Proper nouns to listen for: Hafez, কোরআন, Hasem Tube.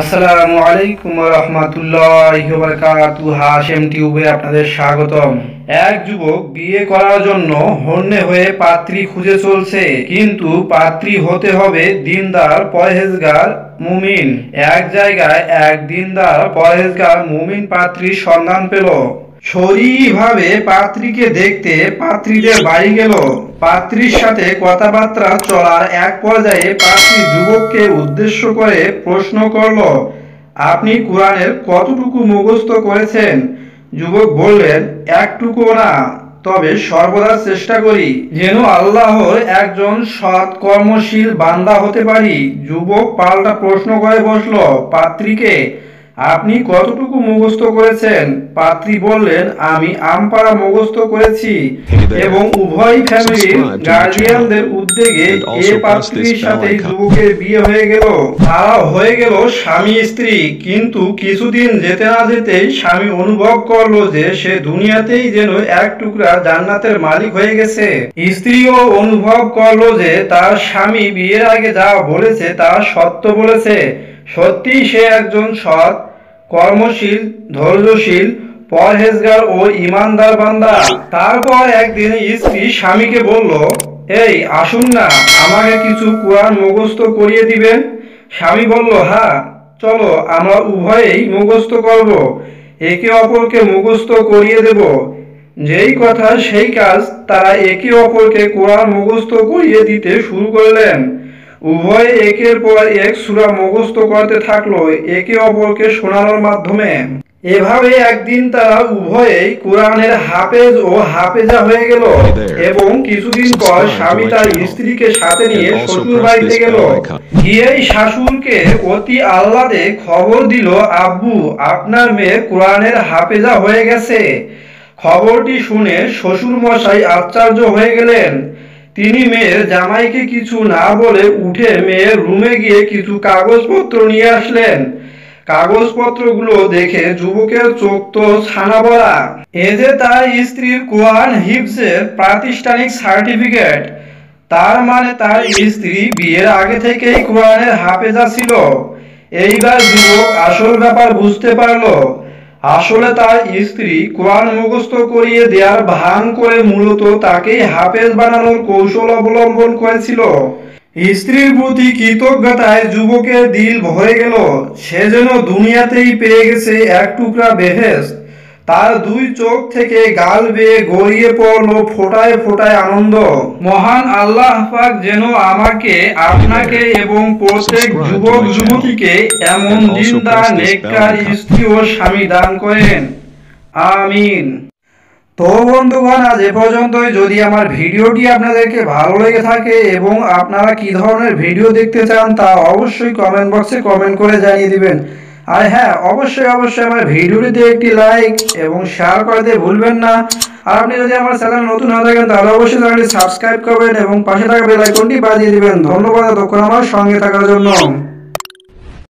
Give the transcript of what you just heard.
আসসালামুআলাইকুম ওয়া রাহমাতুল্লাহি ওয়া বারাকাতুহু। হাসেম টিউবে আপনাদের স্বাগতম। এক যুবক বিয়ে করার জন্য হন্যে হয়ে পাত্রী খুঁজে চলছে, কিন্তু পাত্রী হতে হবে দিনদার পরহেজগার মুমিন। এক জায়গায় এক দিনদার পরহেজগার মুমিন পাত্রীর সন্ধান পেল। শরীয়ী ভাবে পাত্রীকে দেখতে পাত্রীদের বাড়ি গেল। পাত্রীর সাথে কথাবার্তা চলার এক পর্যায়ে পাত্রী যুবককে উদ্দেশ্য করে প্রশ্ন করল, আপনি কোরআনের কতটুকু মুখস্থ করেছেন? যুবক বললেন, একটুকুও না, তবে সর্বদা চেষ্টা করি যেন আল্লাহর একজন সৎ কর্মশীল বান্দা হতে পারি। যুবক পাল্টা প্রশ্ন করে বসল পাত্রীকে, আপনি কতটুকু মুখস্থ করেছেন? পাত্রী বললেন, আমি আমপাড়া মুখস্থ করেছি। এবং উভয় ফ্যামিলির গার্ডিয়ানদের উদ্যোগে এই পাত্রীর সাথে যুবকের বিয়ে হয়ে গেল। তারা হয়ে গেল স্বামী স্ত্রী। কিন্তু কিছুদিন যেতে না যেতেই স্বামী অনুভব করলো যে সে দুনিয়াতেই যেন এক টুকরা জান্নাতের মালিক হয়ে গেছে। স্ত্রীও অনুভব করলো যে তার স্বামী বিয়ের আগে যা বলেছে তা সত্য বলেছে। সত্যি সে একজন সৎ কর্মশীল ধৈর্যশীল পরহেজগার ও ইমানদার বান্দা। তারপর একদিন স্ত্রী স্বামীকে বলল, এই আসুন না, আমাকে কিছু কোরআন মুখস্থ করিয়ে দিবেন। স্বামী বলল, হ্যাঁ চলো, আমরা উভয়েই মুখস্থ করব, একে অপরকে মুখস্থ করিয়ে দেব। যেই কথা সেই কাজ, তারা একে অপরকে কোরআন মুখস্থ করিয়ে দিতে শুরু করলেন। উভয় একের পর এক সূরা মুখস্থ করতে থাকলো একে অপরকে শোনানোর মাধ্যমে। এভাবে একদিন তারা উভয়েই কোরআনের হাফেজ ও হাফেজা হয়ে গেল। এবং কিছুদিন পর স্বামী তার স্ত্রীকে সাথে নিয়ে শ্বশুর বাড়িতে গেল। গিয়েই শাশুড়কে অতি আহ্লাদে খবর দিল, আব্বু, আপনার মেয়ে কোরআনের হাফেজা হয়ে গেছে। খবরটি শুনে শ্বশুর মশাই আশ্চর্য হয়ে গেলেন। তিনি মেয়ের জামাইকে কিছু না বলে উঠে মেয়ের রুমে গিয়ে কিছু কাগজপত্র নিয়ে আসলেন। কাগজপত্রগুলো দেখে যুবকের চোখ তো ছানা ভরা। এ যে তার স্ত্রীর কোরআন হিফজের প্রাতিষ্ঠানিক সার্টিফিকেট। তার মানে তার স্ত্রী বিয়ের আগে থেকেই কোরআনের হাফেজা ছিল। এইবার যুবক আসল ব্যাপার বুঝতে পারলো। আসলে তার স্ত্রী কোরআন মুখস্থ করিয়ে দেওয়ার ভান করে মূলত তাকে হাফেজ বানানোর কৌশল অবলম্বন করেছিল। স্ত্রীর প্রতি কৃতজ্ঞতায় যুবকের দিল ভরে গেল। সে যেন দুনিয়াতেই পেয়ে গেছে এক টুকরা বেহেশত। তার দুই চোখ থেকে গাল বেয়ে গড়িয়ে পড়ল ফোঁটায় ফোঁটায় আনন্দ। মহান আল্লাহ পাক যেন আমাকে আপনাকে এবং প্রত্যেক যুবক যুবতীকে এমন দিনদার নেককার স্ত্রী ও স্বামী দান করেন, আমিন। তো বন্ধুগণ, আজ এ পর্যন্তই। যদি আমার ভিডিওটি আপনাদেরকে ভালো লেগে থাকে এবং আপনারা কি ধরনের ভিডিও দেখতে চান তা অবশ্যই কমেন্ট বক্সে কমেন্ট করে জানিয়ে দিবেন। আর হ্যাঁ, অবশ্যই আমার ভিডিওটিতে একটি লাইক এবং শেয়ার করতে ভুলবেন না। আর আপনি যদি আমার চ্যানেল নতুন হয়ে থাকেন তাহলে অবশ্যই চ্যানেলটি সাবস্ক্রাইব করবেন এবং পাশে থাকা বেল আইকনটি বাজিয়ে দিবেন। ধন্যবাদ এতক্ষণ আমার সঙ্গে থাকার জন্য।